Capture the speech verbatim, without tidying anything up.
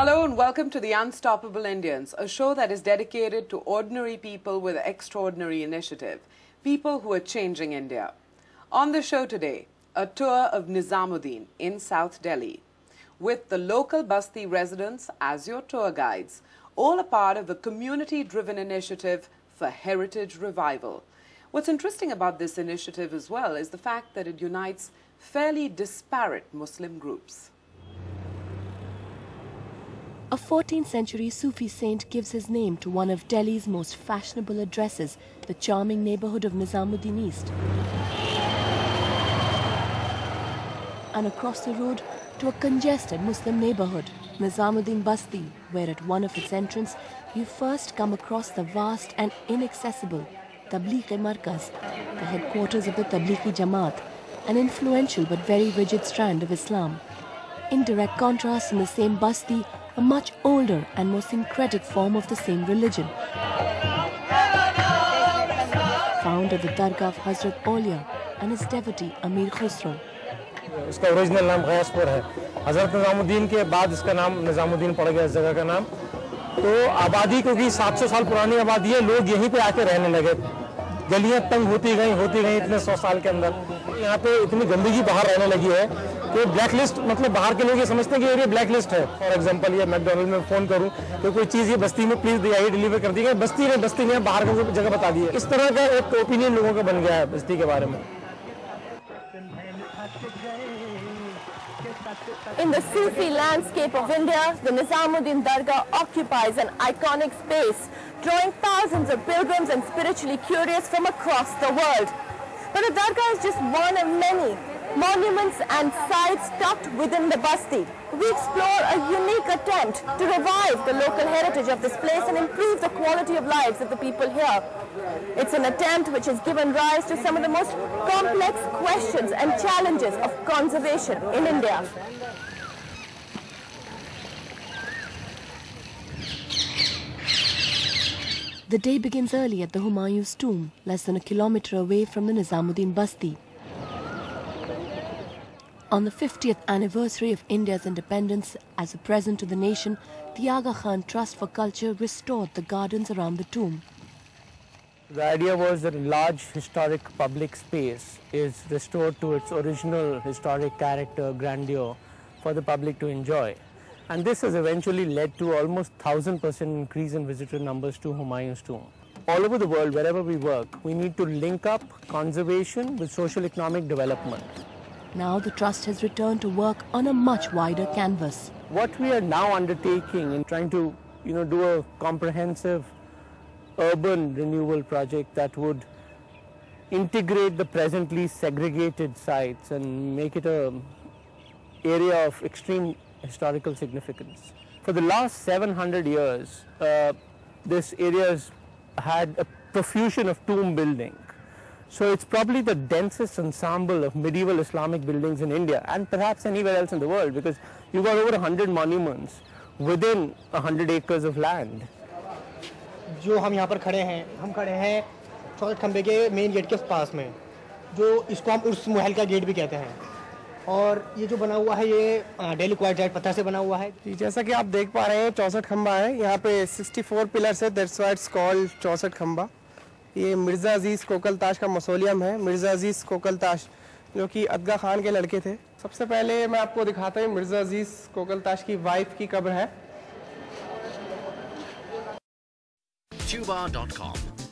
Hello and welcome to The Unstoppable Indians, a show that is dedicated to ordinary people with extraordinary initiative, people who are changing India. On the show today, a tour of Nizamuddin in South Delhi, with the local Basti residents as your tour guides, all a part of a community-driven initiative for heritage revival. What's interesting about this initiative as well is the fact that it unites fairly disparate Muslim groups. A fourteenth century Sufi saint gives his name to one of Delhi's most fashionable addresses, the charming neighborhood of Nizamuddin East. And across the road to a congested Muslim neighborhood, Nizamuddin Basti, where at one of its entrances you first come across the vast and inaccessible Tablighi Markaz, the headquarters of the Tablighi Jamaat, an influential but very rigid strand of Islam. In direct contrast, in the same Basti, a much older and more syncretic form of the same religion, found at the Dargah of Hazrat Olya and his devotee Amir Khosrow. Its original name is Ghazipur. After Nizamuddin, its name is Nizamuddin Dargah. This place is named. So, the seven hundred year old population, people started living here. The alleys became narrow, narrow, so many years. Here, so much garbage is outside. तो blacklist मतलब बाहर के लोग ये समझते हैं कि ये ब्लैकलिस्ट है। फॉर एग्जांपल ये मैकडोनल्ड में फोन करूं तो कोई चीज़ ये बस्ती में प्लीज दिया ये डिलीवर कर दी गई, बस्ती ने बस्ती में बाहर का जगह बता दी है। इस तरह का एक ओपिनियन लोगों का बन गया है बस्ती के बारे में। In the Sufi landscape of India, the Nizamuddin Dargah occupies an iconic space, drawing thousands of pilgrims and spiritually curious from across the world. But the Dargah is just one of many monuments and sites tucked within the Basti. We explore a unique attempt to revive the local heritage of this place and improve the quality of lives of the people here. It's an attempt which has given rise to some of the most complex questions and challenges of conservation in India. The day begins early at the Humayun's tomb, less than a kilometer away from the Nizamuddin Basti. On the fiftieth anniversary of India's independence, as a present to the nation, the Aga Khan Trust for Culture restored the gardens around the tomb. The idea was that a large historic public space is restored to its original historic character, grandeur, for the public to enjoy. And this has eventually led to almost one thousand percent increase in visitor numbers to Humayun's tomb. All over the world, wherever we work, we need to link up conservation with socio-economic development. Now the trust has returned to work on a much wider canvas. What we are now undertaking in trying to, you know, do a comprehensive urban renewal project that would integrate the presently segregated sites and make it an area of extreme historical significance. For the last seven hundred years, uh, this area's had a profusion of tomb building. So it's probably the densest ensemble of medieval Islamic buildings in India and perhaps anywhere else in the world, because you've got over one hundred monuments within one hundred acres of land. जो हम यहाँ पर खड़े हैं, हम खड़े हैं चौथे खंबे के मेन गेट के पास में, जो इसको हम उर्स महल का गेट भी कहते हैं, और ये जो बना हुआ है ये डेली क्वार्ट्जाइट पत्थर से बना हुआ है। जैसा कि आप देख पा रहे हैं चौसठ खंबा है, यहाँ पे sixty-four पिलर्स है, that's why it's called चौसठ खंबा। ये मिर्ज़ा अजीज़ कोकलताश का मसोलियम है। मिर्ज़ा अजीज़ कोकलताश जो कि अदगा खान के लड़के थे। सबसे पहले मैं आपको दिखाता हूँ मिर्ज़ा अजीज़ कोकलताश की वाइफ की कब्र है।